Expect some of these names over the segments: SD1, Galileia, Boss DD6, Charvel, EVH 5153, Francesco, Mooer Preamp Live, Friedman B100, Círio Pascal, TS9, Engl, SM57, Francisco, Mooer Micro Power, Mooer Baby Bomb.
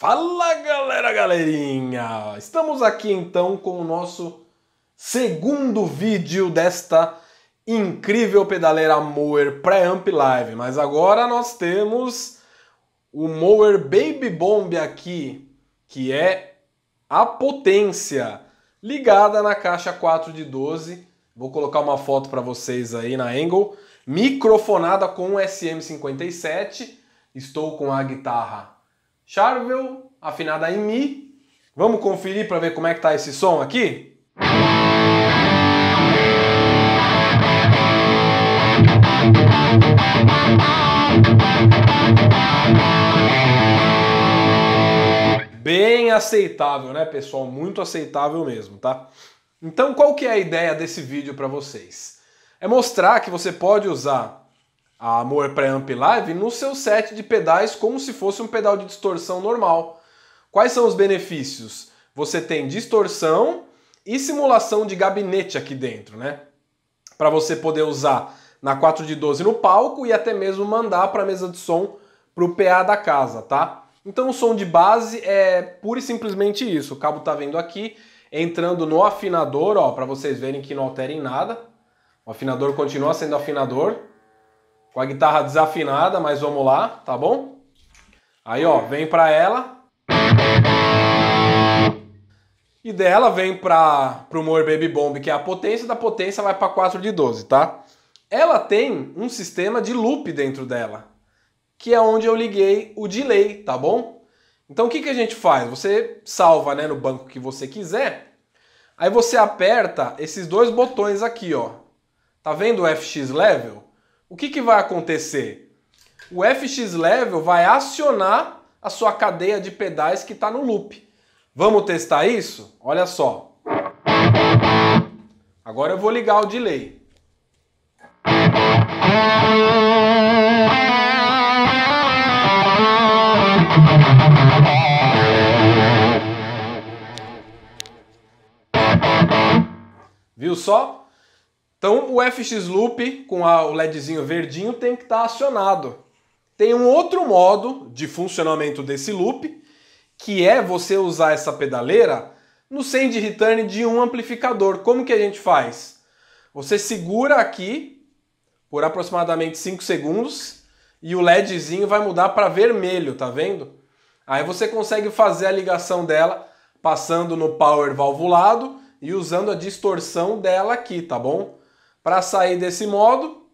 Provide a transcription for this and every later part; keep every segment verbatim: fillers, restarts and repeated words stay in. Fala galera, galerinha! Estamos aqui então com o nosso segundo vídeo desta incrível pedaleira Mooer Preamp Live. Mas agora nós temos o Mooer Baby Bomb aqui, que é a potência ligada na caixa quatro de doze. Vou colocar uma foto para vocês aí na Engl. Microfonada com S M cinquenta e sete. Estou com a guitarra Charvel, afinada em Mi. Vamos conferir para ver como é que tá esse som aqui? Bem aceitável, né, pessoal? Muito aceitável mesmo, tá? Então, qual que é a ideia desse vídeo para vocês? É mostrar que você pode usar a Mooer Preamp Live no seu set de pedais como se fosse um pedal de distorção normal. Quais são os benefícios? Você tem distorção e simulação de gabinete aqui dentro, né? Para você poder usar na quatro de doze no palco e até mesmo mandar para a mesa de som para o P A da casa, tá? Então o som de base é pura e simplesmente isso. O cabo tá vendo aqui, entrando no afinador, ó, para vocês verem que não altera em nada. O afinador continua sendo afinador. Com a guitarra desafinada, mas vamos lá, tá bom? Aí, ó, vem pra ela. E dela vem pra, pro Mooer Baby Bomb, que é a potência. Da potência vai pra quatro de doze, tá? Ela tem um sistema de loop dentro dela, que é onde eu liguei o delay, tá bom? Então o que, que a gente faz? Você salva, né, no banco que você quiser. Aí você aperta esses dois botões aqui, ó. Tá vendo o F X Level? O que, que vai acontecer? O F X Level vai acionar a sua cadeia de pedais que está no loop. Vamos testar isso? Olha só. Agora eu vou ligar o delay. Viu só? Então o F X Loop com a, o LEDzinho verdinho tem que estar tá acionado. Tem um outro modo de funcionamento desse loop, que é você usar essa pedaleira no send return de um amplificador. Como que a gente faz? Você segura aqui por aproximadamente cinco segundos e o LEDzinho vai mudar para vermelho, tá vendo? Aí você consegue fazer a ligação dela passando no power valvulado e usando a distorção dela aqui, tá bom? Para sair desse modo,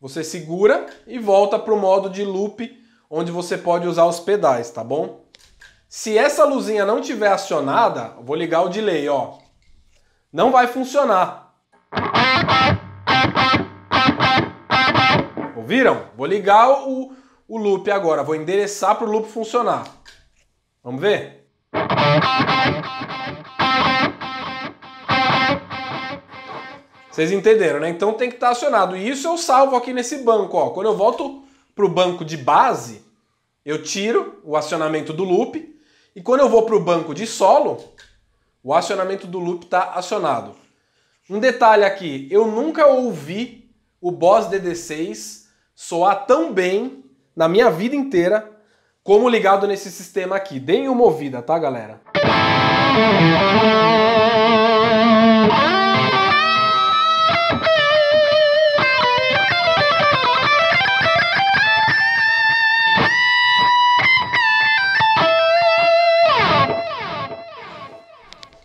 você segura e volta para o modo de loop, onde você pode usar os pedais, tá bom? Se essa luzinha não tiver acionada, eu vou ligar o delay, ó. Não vai funcionar. Ouviram? Vou ligar o, o loop agora, vou endereçar para o loop funcionar. Vamos ver? Vocês entenderam, né? Então tem que estar acionado. E isso eu salvo aqui nesse banco, ó. Quando eu volto pro banco de base, eu tiro o acionamento do loop. E quando eu vou pro banco de solo, o acionamento do loop tá acionado. Um detalhe aqui. Eu nunca ouvi o Boss D D seis soar tão bem na minha vida inteira como ligado nesse sistema aqui. Deem uma ouvida, tá, galera?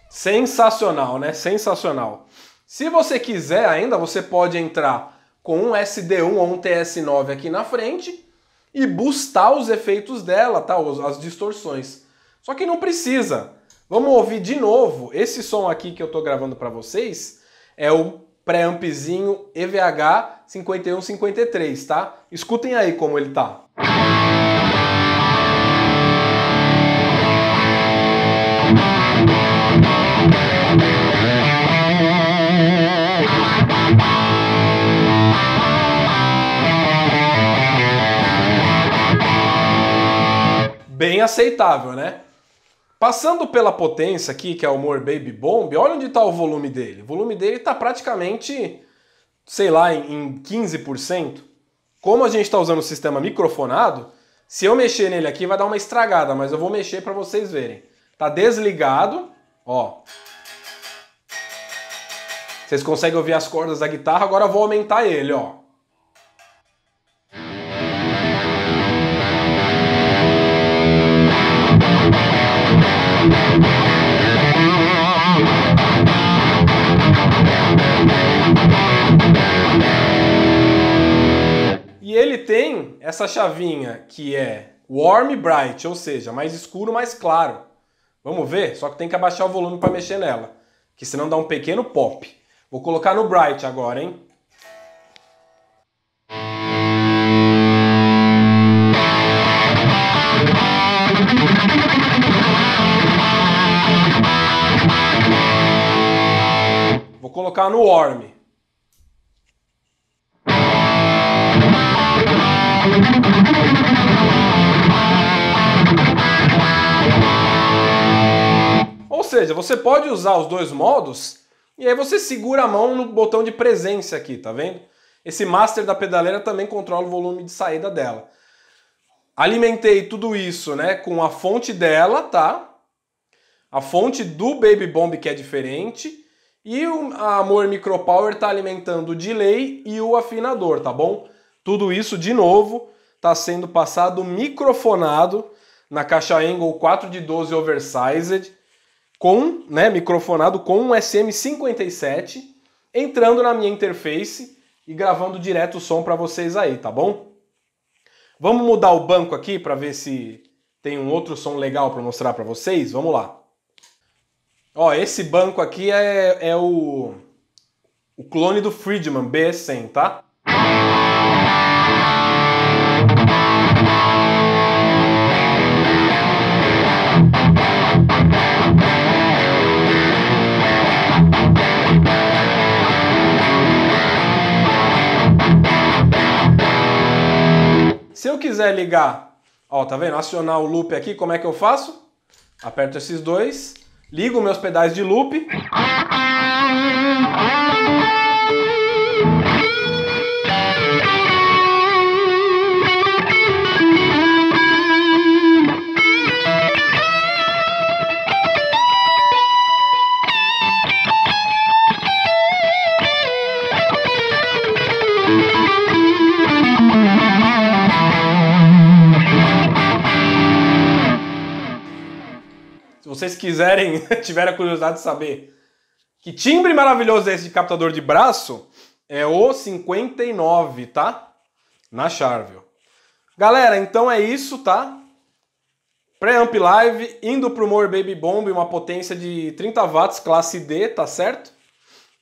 Sensacional, né? Sensacional. Se você quiser ainda, você pode entrar com um S D um ou um T S nove aqui na frente e boostar os efeitos dela, tá? As distorções. Só que não precisa. Vamos ouvir de novo. Esse som aqui que eu tô gravando para vocês é o preampzinho E V H cinquenta e um cinquenta e três, tá? Escutem aí como ele tá. Bem aceitável, né? Passando pela potência aqui, que é o Mooer Baby Bomb, olha onde está o volume dele. O volume dele está praticamente, sei lá, em quinze por cento. Como a gente está usando o sistema microfonado, Se eu mexer nele aqui vai dar uma estragada, mas eu vou mexer para vocês verem. Tá desligado, ó. Vocês conseguem ouvir as cordas da guitarra, agora eu vou aumentar ele, ó. E ele tem essa chavinha que é warm e bright, ou seja, mais escuro, mais claro. Vamos ver? Só que tem que abaixar o volume para mexer nela, que senão dá um pequeno pop. Vou colocar no bright agora, hein? Vou colocar no warm. Ou seja, você pode usar os dois modos. E aí você segura a mão no botão de presença aqui, tá vendo? Esse master da pedaleira também controla o volume de saída dela. Alimentei tudo isso, né, com a fonte dela, tá? A fonte do Baby Bomb, que é diferente. E a Mooer Micro Power tá alimentando o delay e o afinador, tá bom? Tudo isso, de novo, tá sendo passado microfonado na caixa Engl quatro de doze oversized. Com, né, microfonado com um S M cinquenta e sete, entrando na minha interface e gravando direto o som para vocês aí, tá bom? Vamos mudar o banco aqui para ver se tem um outro som legal para mostrar para vocês? Vamos lá. Ó, esse banco aqui é, é o, o clone do Friedman B cem, tá? Se eu quiser ligar, ó, tá vendo? Acionar o loop aqui, como é que eu faço? Aperto esses dois, ligo meus pedais de loop. Se vocês quiserem, tiverem a curiosidade de saber que timbre maravilhoso é esse de captador de braço, é o cinquenta e nove, tá? Na Charvel. Galera, então é isso, tá? Preamp Live, indo pro Mooer Baby Bomb, uma potência de trinta watts, classe D, tá certo?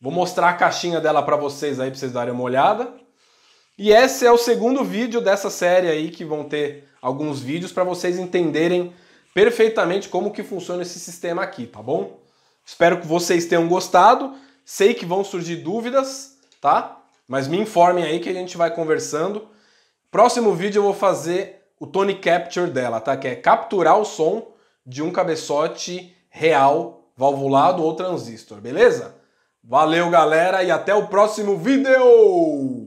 Vou mostrar a caixinha dela pra vocês aí, pra vocês darem uma olhada. E esse é o segundo vídeo dessa série aí, que vão ter alguns vídeos pra vocês entenderem perfeitamente como que funciona esse sistema aqui, tá bom? Espero que vocês tenham gostado, sei que vão surgir dúvidas, tá? Mas me informem aí que a gente vai conversando. Próximo vídeo eu vou fazer o Tone Capture dela, tá? Que é capturar o som de um cabeçote real, valvulado ou transistor, beleza? Valeu, galera, e até o próximo vídeo!